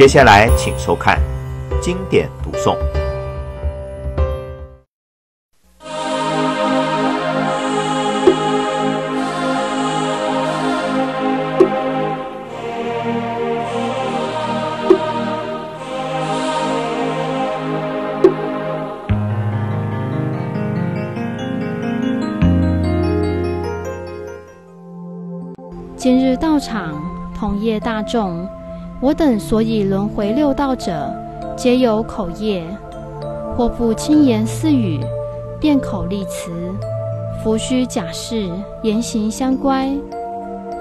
接下来，请收看经典读诵。今日到场，同业大众。 我等所以轮回六道者，皆有口业；或不轻言四语，便口立词，伏虚假事，言行相乖，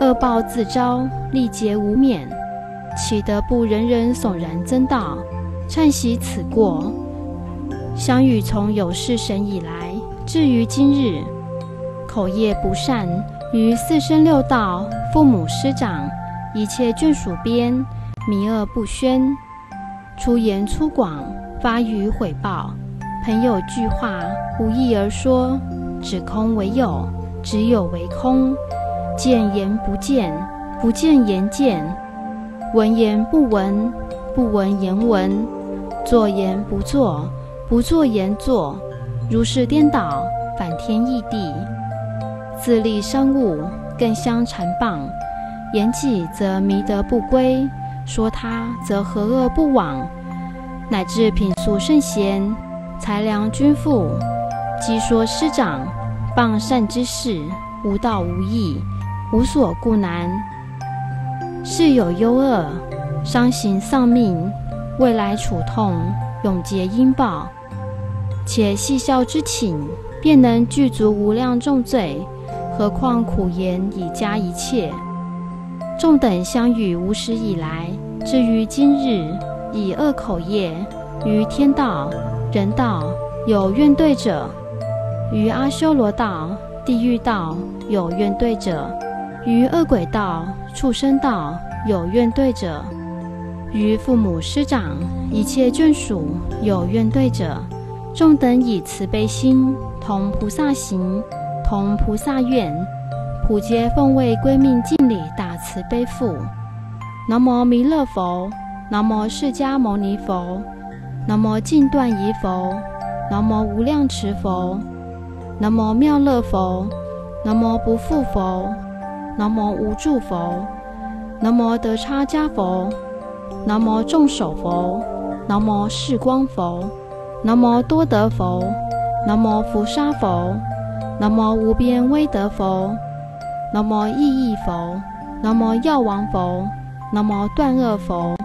恶报自招，历劫无免。岂得不人人悚然增道，忏息此过？相与从有是神以来，至于今日，口业不善，于四生六道，父母师长，一切眷属边。 迷恶不宣，出言粗广，发语毁谤，朋友聚话，无意而说，指空为有，指有为空，见言不见，不见言见，闻言不闻，不闻言闻，作言不作，不作言作，如是颠倒，反天异地，自利伤物，更相缠谤，言己则迷得不归。 说他则和恶不往，乃至品素圣贤，才良君父，即说师长，谤善之事，无道无义，无所顾难。世有忧厄，伤形丧命，未来处痛，永结因报。且细笑之情，便能具足无量重罪，何况苦言以加一切。 众等相与无始以来，至于今日，以恶口业于天道、人道有怨对者；于阿修罗道、地狱道有怨对者；于恶鬼道、畜生道有怨对者；于父母师长、一切眷属有怨对者。众等以慈悲心，同菩萨行，同菩萨愿，普皆奉为归命敬礼大。 慈悲父，南无弥勒佛，南无释迦牟尼佛，南无净断疑佛，南无无量持佛，南无妙乐佛，南无不复佛，南无无住佛，南无德差迦佛，南无众首佛，南无世光佛，南无多德佛，南无福沙佛，南无无边威德佛，南无意义佛。 南无药王佛，南无断恶佛，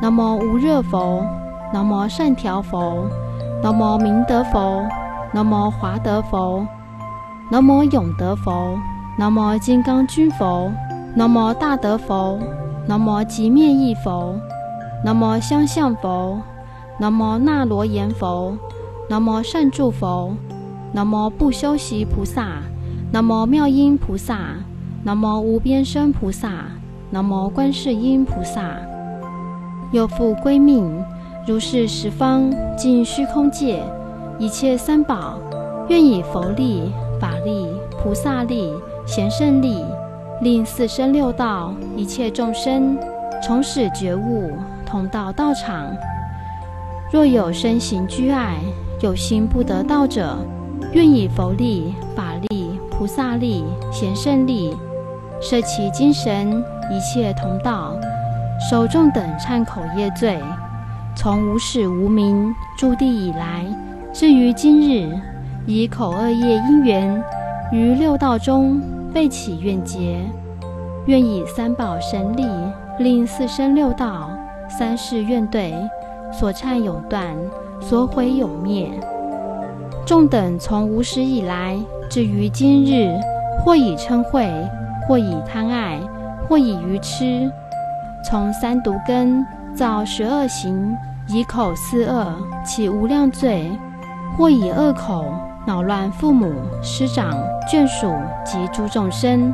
南无无热佛，南无善调佛，南无明德佛，南无华德佛，南无永德佛，南无金刚君佛，南无大德佛，南无极灭意佛，南无相向佛，南无那罗延佛，南无善住佛，南无不修习菩萨，南无妙音菩萨。 南无无边身菩萨，南无观世音菩萨。又复归命，如是十方尽虚空界一切三宝，愿以佛力、法力、菩萨力、贤圣力，令四生六道一切众生，从始觉悟，同到道场。若有身形拘碍，有心不得道者，愿以佛力、法力、菩萨力、贤圣力。 摄其精神，一切同道，守众等忏口业罪，从无始无明诸地以来，至于今日，以口恶业因缘，于六道中被起怨结，愿以三宝神力，令四生六道三世怨对，所忏永断，所毁永灭。众等从无始以来，至于今日，或以嗔恚。 或以贪爱，或以愚痴，从三毒根造十恶行，以口四恶起无量罪；或以恶口扰乱父母、师长、眷属及诸众生；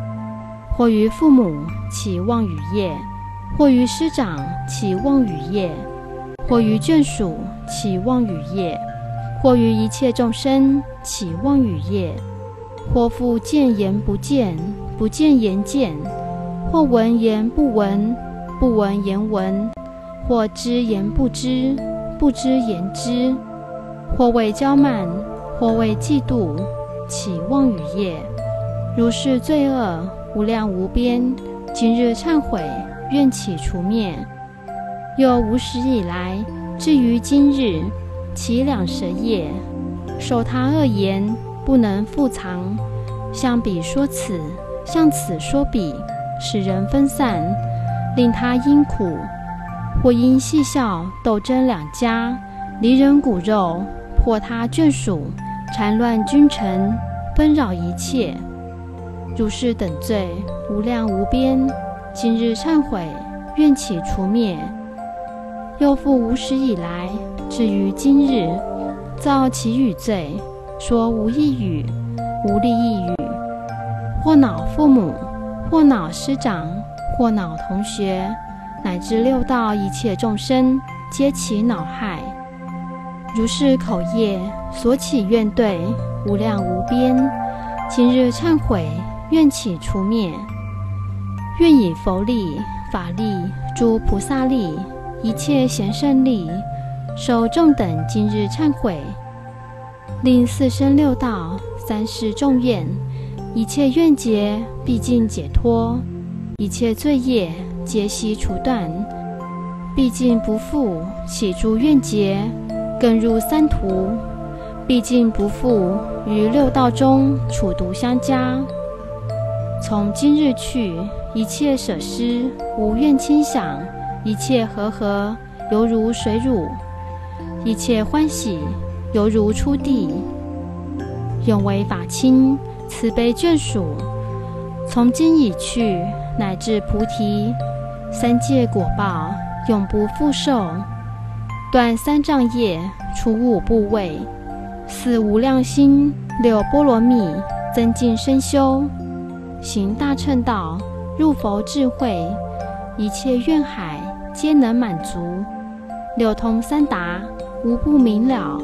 或于父母起妄语业，或于师长起妄语业，或于眷属起妄语业，或于一切众生起妄语业；或复见言不见。 不见言见，或闻言不闻，不闻言闻，或知言不知，不知言知；或为骄慢，或为嫉妒，起妄语业。如是罪恶，无量无边。今日忏悔，愿起除灭。又无始以来，至于今日，其两舌业，受他恶言，不能复藏。向彼说此，向此说彼，使人分散，令他因苦，或因戏笑斗争两家，离人骨肉，破他眷属，缠乱君臣，纷扰一切。如是等罪，无量无边。今日忏悔，愿起除灭。又复无始以来，至于今日，造其语罪，说无益语，无利益语，或恼父母，或恼师长，或恼同学，乃至六道一切众生，皆起恼害。如是口业所起怨对，无量无边。今日忏悔，愿起除灭。愿以佛力、法力、诸菩萨力、一切贤圣力，受众等今日忏悔，令四生六道三世众愿，一切愿结毕竟解脱，一切罪业皆悉除断，毕竟不复起诸愿结，更入三途，毕竟不复于六道中处毒相加。从今日去，一切舍失无怨轻想，一切和合犹如水乳，一切欢喜犹如初地，永为法亲，慈悲眷属。从今已去，乃至菩提，三界果报永不复受，断三障业，除五部位，四无量心，六波罗蜜，增进身修，行大乘道，入佛智慧，一切愿海皆能满足，六通三达，无不明了，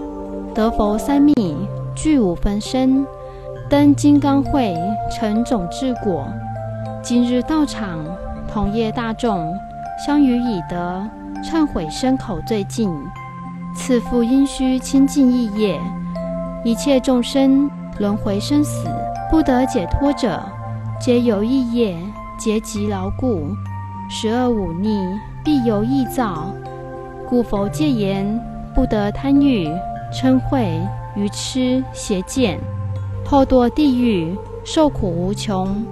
得佛三密，具五分身，登金刚会，成种智果。今日道场，同业大众，相与以德，忏悔身口最近，此复应须清净意业。一切众生轮回生死不得解脱者，皆由意业结集牢固，十二忤逆必由意造。故佛戒言，不得贪欲、嗔恚、愚痴、邪见，后堕地狱，受苦无穷。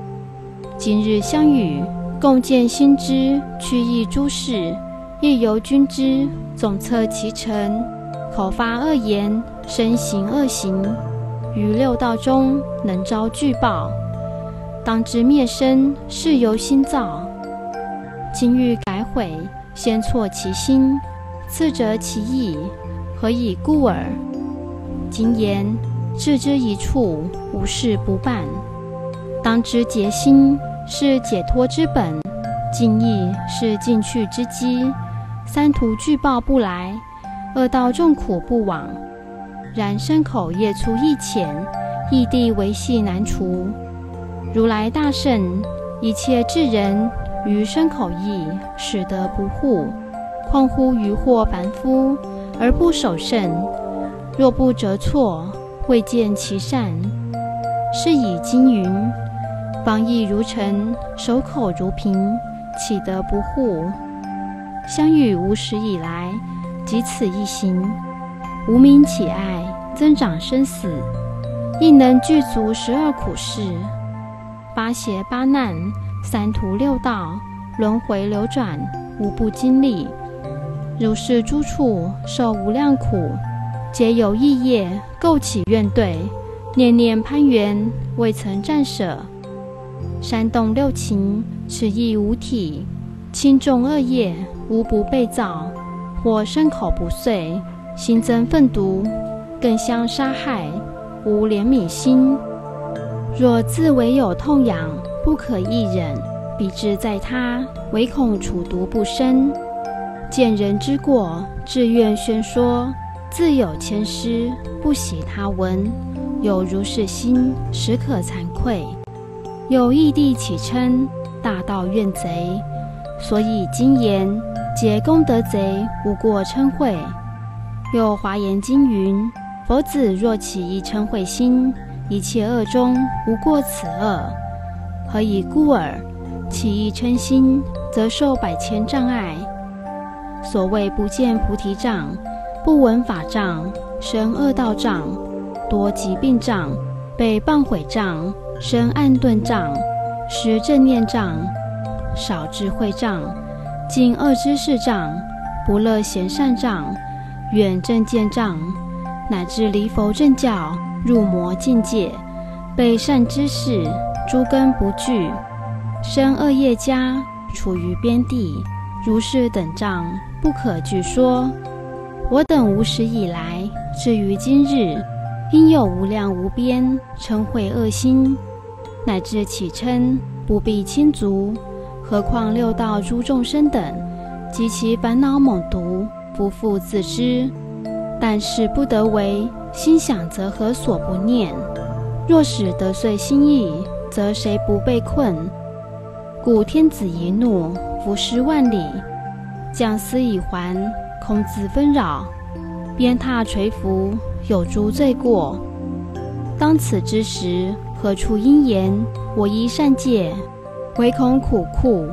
今日相与，共见心知，去意诸事，亦由君知，总测其成，口发恶言，身行恶行，于六道中能招巨报，当知灭身是由心造。今欲改悔，先错其心，次折其意，何以故耳？今言置之一处，无事不办。当知结心是解脱之本，尽意是进去之机，三途巨报不来，恶道众苦不往。然身口业粗亦浅，意地维系难除。如来大圣，一切智人于身口意使得不护，况乎愚惑凡夫而不守慎？若不折错，未见其善。是以经云：防意如尘，守口如瓶，岂得不护？相遇无始以来，即此一行，无明起爱，增长生死，亦能具足十二苦事，八邪八难，三途六道，轮回流转，无不经历。如是诸处受无量苦，皆由意业构起怨对，念念攀缘，未曾暂舍，煽动六情，此亦无体，轻重恶业无不被造，或身口不遂，心增愤毒，更相杀害，无怜悯心。若自为有痛痒，不可一忍，彼至在他，唯恐处毒不深，见人之过，自愿宣说，自有谦师，不喜他闻。有如是心，实可惭愧。有异地起嗔，大道怨贼。所以今言，解功德贼，无过嗔恚。又华严经云：佛子若起一嗔恚心，一切恶中无过此恶。何以故耳？起一嗔心，则受百千障碍。所谓不见菩提障，不闻法障，生恶道障，多疾病障，被谤毁障，生暗钝障，失正念障，少智慧障，近恶知识障，不乐贤善障，远正见障，乃至离佛正教，入魔境界，被善知识诸根不具，生恶业家，处于边地，如是等障，不可具说。我等无始以来，至于今日，因有无量无边嗔恚恶心，乃至起嗔，不必亲足。何况六道诸众生等，及其烦恼猛毒，不复自知。但是不得为，心想则何所不念？若使得遂心意，则谁不被困？故天子一怒，伏尸万里；将斯以还，空自纷扰。鞭挞捶伏，有诸罪过。当此之时，何处因言？我依善戒，唯恐苦酷，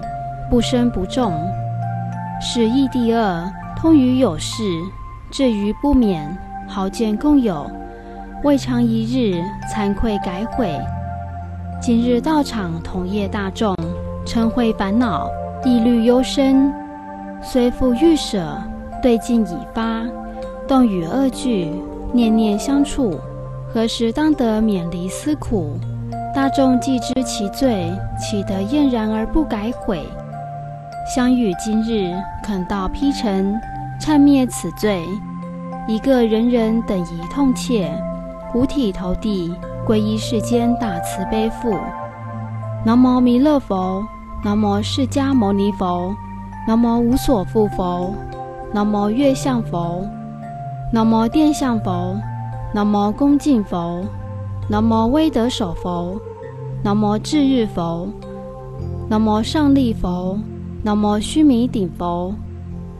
不生不重。是亦第二，通于有事，至于不免，豪见共有。未尝一日，惭愧改悔。今日道场同业大众，嗔恚烦恼，意虑幽深，虽复欲舍，对境已发，动与恶具，念念相处，何时当得免离思苦？大众既知其罪，岂得厌然而不改悔？相与今日肯道披尘，忏灭此罪。一个人人等一痛切，五体投地，皈依世间大慈悲父。南无弥勒佛，南无释迦牟尼佛，南无无所住佛，南无月相佛，南无殿相佛，南无恭敬佛，南无威德首佛，南无智日佛，南无上力佛，南无须弥顶佛，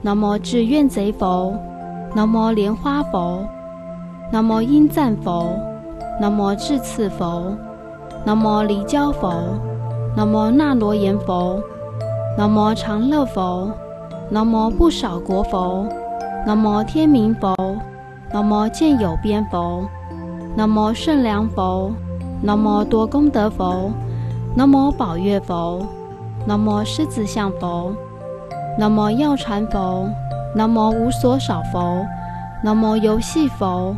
南无智愿贼佛，南无莲花佛，南无应赞佛，南无智次佛，南无离焦佛，南无那罗延佛，南无长乐佛，南无不少国佛，南无天明佛，南无见有边佛，南无圣良佛，南无多功德佛，南无宝月佛，南无狮子像佛，南无药禅佛，南无无所少佛，南无游戏佛，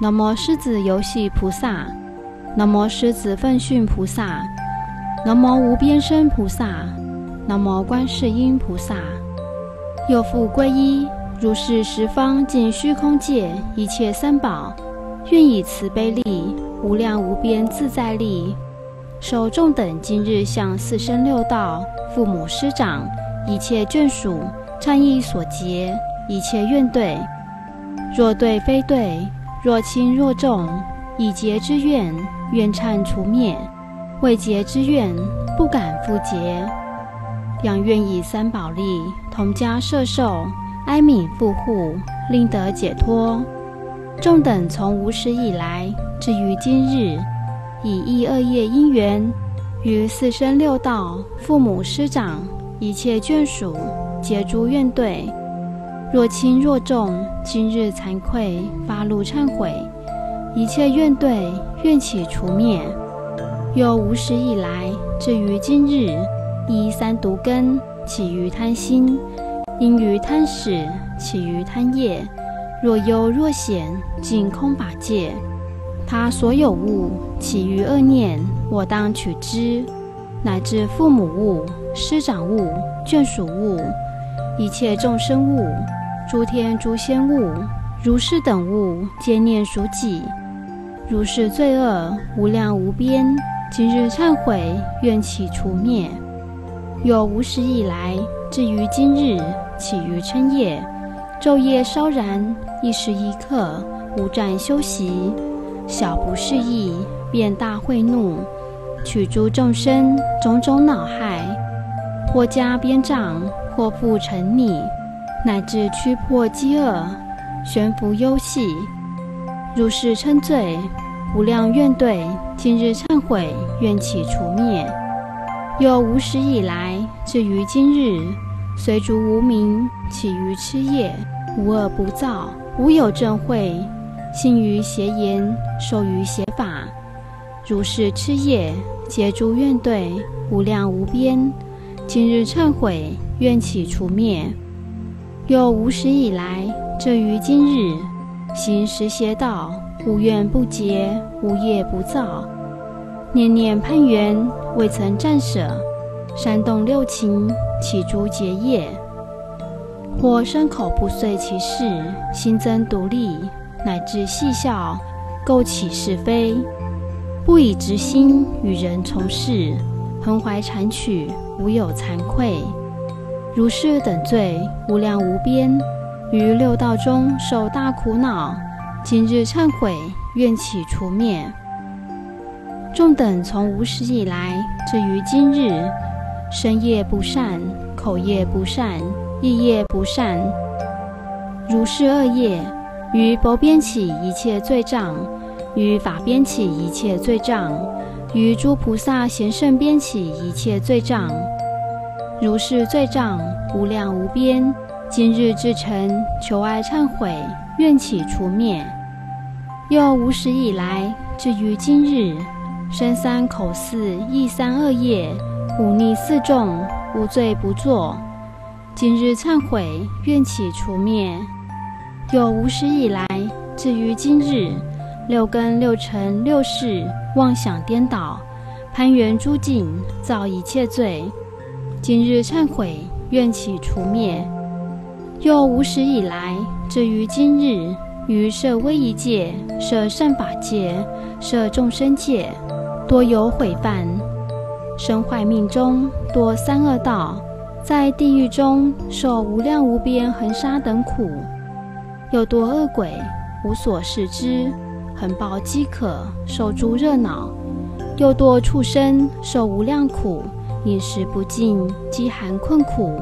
南无狮子游戏菩萨，南无狮子奋训菩萨，南无无边身菩萨，南无观世音菩萨。又复皈依如是十方尽虚空界一切三宝，愿以慈悲力，无量无边自在力，受众等今日向四生六道、父母师长、一切眷属、忏意所结一切怨对，若对非对，若轻若重，以结之怨，怨忏除灭；未结之怨，不敢复结。仰愿以三宝力，同加摄受，哀悯护护，令得解脱。众等从无始以来，至于今日，以意恶业因缘，于四生六道、父母师长、一切眷属，结诸怨对，若轻若重，今日惭愧发露忏悔，一切怨对愿起除灭。又无始以来，至于今日，依三毒根起于贪心，因于贪始起于贪业，若忧若险，尽空法界。他所有物起于恶念，我当取之，乃至父母物、师长物、眷属物、一切众生物、诸天诸仙物、如是等物，皆念属己。如是罪恶无量无边，今日忏悔，愿起除灭。有无始以来，至于今日，起于嗔业，昼夜烧燃，一时一刻无暂休息，小不适意，便大恚怒，取诸众生种种恼害，或加鞭杖，或负沉溺，乃至驱迫饥饿，悬浮忧喜。如是称罪，无量怨对，今日忏悔，愿起除灭。又无始以来，至于今日，随逐无明，起于痴业，无恶不造，无有正慧，信于邪言，受于邪法。如是痴业，皆诸怨对，无量无边。今日忏悔，愿起除灭。又无始以来，至于今日，行十邪道，无怨不结，无业不造，念念攀缘，未曾暂舍，煽动六情，起诸结业。或身口不遂其事，心增独立，乃至戏笑，构起是非，不以直心与人从事，横怀谄曲，无有惭愧。如是等罪，无量无边，于六道中受大苦恼。今日忏悔，愿起除灭。众等从无始以来，至于今日，身业不善，口业不善，意业不善，如是恶业，于佛边起一切罪障，于法边起一切罪障，于诸菩萨贤圣边起一切罪障。如是罪障，无量无边。今日至诚，求哀忏悔，愿起除灭。又无始以来，至于今日，身三口四意三恶业，忤逆四众，无罪不作。今日忏悔，愿起除灭。又无始以来，至于今日，六根六尘六识妄想颠倒，攀缘诸境，造一切罪。今日忏悔，愿起除灭。又无始以来，至于今日，于设威仪界、设善法界、设众生界，多有毁犯；身坏命中，多三恶道；在地狱中，受无量无边横杀等苦。又多恶鬼，无所事知，横暴饥渴，受诸热恼；又多畜生，受无量苦，饮食不尽，饥寒困苦。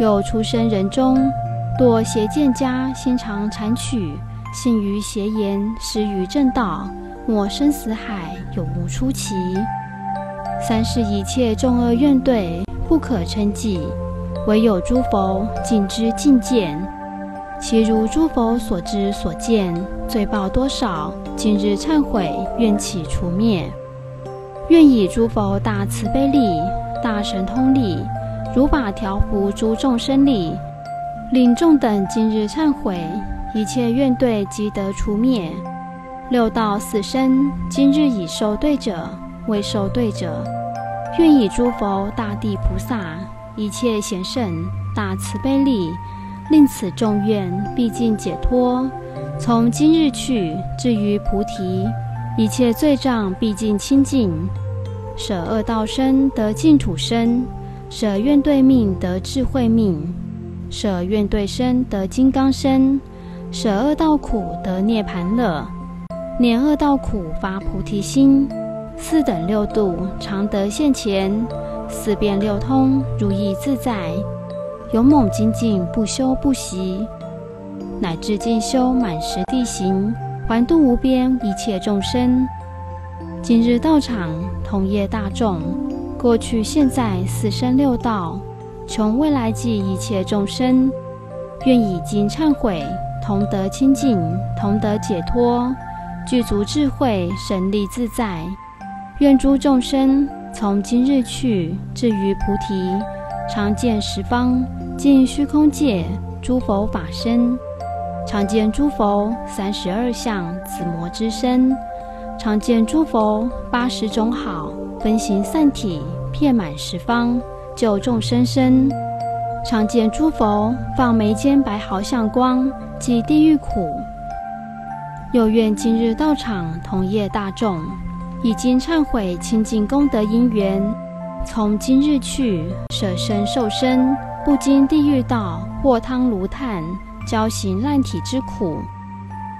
又出生人中，堕邪见家，心常谄曲，信于邪言，失于正道，没生死海，永无出期。三世一切众恶怨对，不可称计，唯有诸佛尽知尽见。其如诸佛所知所见，罪报多少，今日忏悔，愿起除灭。愿以诸佛大慈悲力、大神通力、如法调伏诸众生力，令众等今日忏悔，一切怨对即得除灭。六道四生，今日已受对者、未受对者，愿以诸佛大地菩萨、一切贤圣大慈悲力，令此众怨毕竟解脱。从今日去，至于菩提，一切罪障毕竟清净。舍恶道身得净土身，舍怨对命得智慧命，舍怨对身得金刚身，舍恶道苦得涅盘乐，念恶道苦发菩提心。四等六度常得现前，四遍六通如意自在，勇猛精进不休不息，乃至进修满十地行，还度无边一切众生。今日道场同业大众，过去现在四生六道，穷未来际一切众生，愿以今忏悔，同得清净，同得解脱，具足智慧，神力自在。愿诸众生从今日去，至于菩提，常见十方尽虚空界诸佛法身，常见诸佛32相紫磨之身，常见诸佛80种好，分行散体，遍满十方，救众生身。常见诸佛放眉间白毫相光，即地狱苦。又愿今日道场同业大众，以今忏悔清净功德因缘，从今日去，舍身受身，不经地狱道或汤炉炭，交行烂体之苦；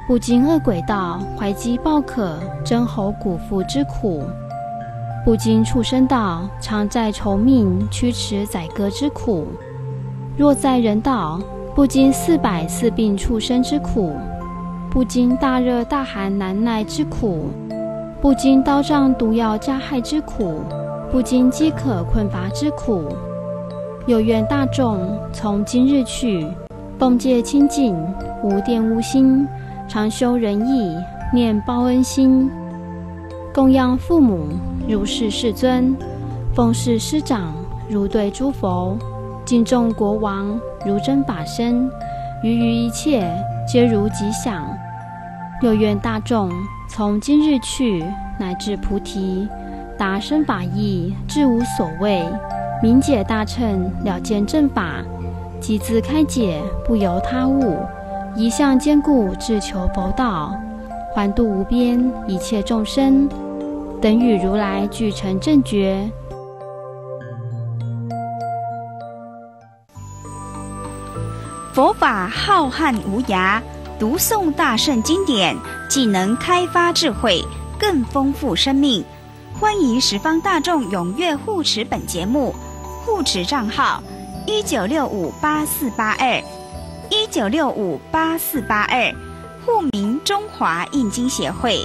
不经恶鬼道怀饥暴渴，争喉骨腹之苦；不经畜生道，常在愁命驱驰宰割之苦；若在人道，不经404病畜生之苦，不经大热大寒难耐之苦，不经刀杖毒药加害之苦，不经饥渴困乏之苦。有缘大众，从今日去，奉戒清净，无玷污心，常修仁义，念报恩心，供养父母，如是世尊；奉事师长，如对诸佛；敬重国王，如真法身。于一切皆如吉祥。有缘大众，从今日去，乃至菩提，达身法义，至无所畏，明解大乘，了见正法，即自开解，不由他物。一向坚固，志求佛道，还度无边一切众生，等与如来具成正觉。佛法浩瀚无涯，读诵大圣经典，既能开发智慧，更丰富生命。欢迎十方大众踊跃护持本节目，护持账号19658482，19658482，户名中华印经协会。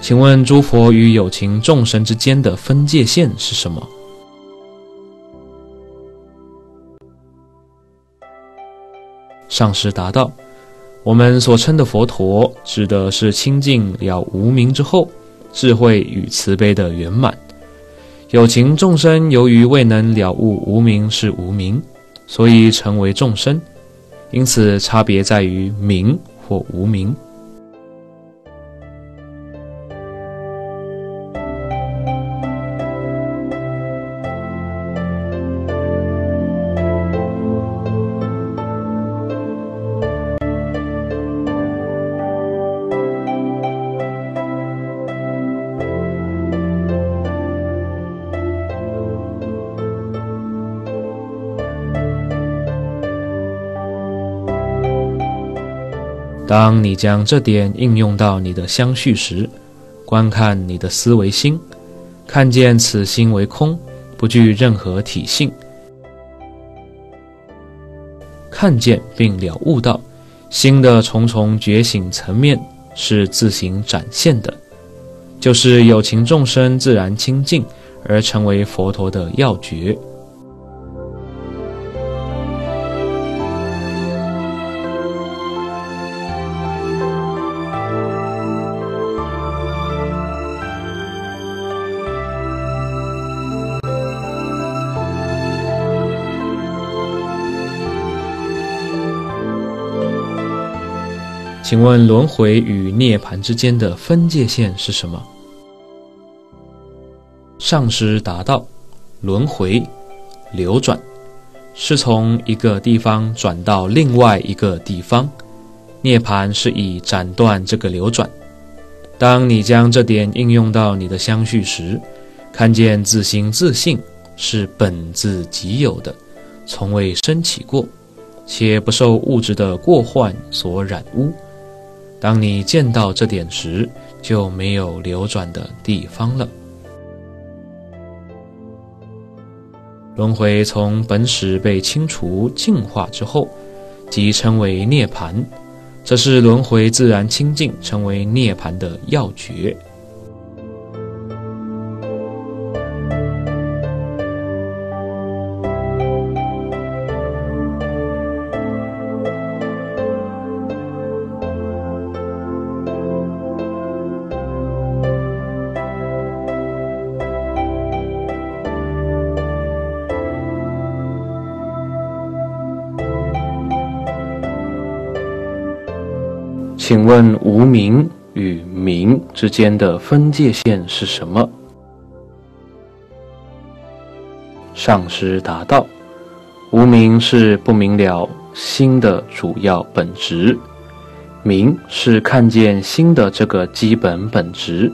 请问诸佛与有情众生之间的分界线是什么？上师答道：我们所称的佛陀，指的是清净了无明之后，智慧与慈悲的圆满。有情众生由于未能了悟无明是无明，所以成为众生。因此差别在于明或无明。当你将这点应用到你的相续时，观看你的思维心，看见此心为空，不具任何体性。看见并了悟到，心的重重觉醒层面是自行展现的，就是有情众生自然清净而成为佛陀的要诀。请问轮回与涅槃之间的分界线是什么？上师答道：轮回流转，是从一个地方转到另外一个地方，涅槃是以斩断这个流转。当你将这点应用到你的相续时，看见自心自性是本自即有的，从未升起过，且不受物质的过患所染污。当你见到这点时，就没有流转的地方了。轮回从本始被清除净化之后，即称为涅槃，这是轮回自然清净成为涅槃的要诀。请问无明与明之间的分界线是什么？上师答道：无明是不明了心的主要本质，明是看见心的这个基本本质。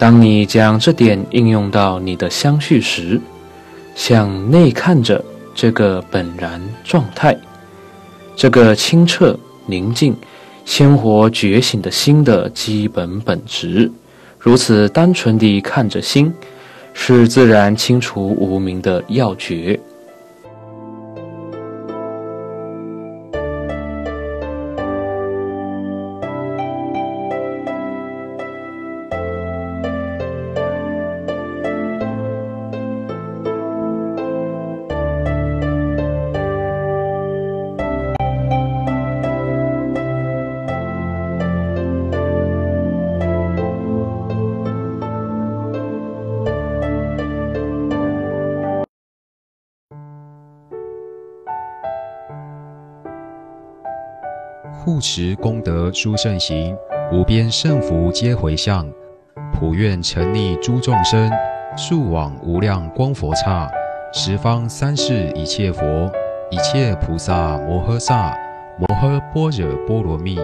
当你将这点应用到你的相续时，向内看着这个本然状态，这个清澈、宁静、鲜活、觉醒的心的基本本质，如此单纯地看着心，是自然清除无明的要诀。护持功德殊胜行，无边胜福皆回向，普愿沉溺诸众生，速往无量光佛刹，十方三世一切佛，一切菩萨摩诃萨，摩诃般若波罗蜜。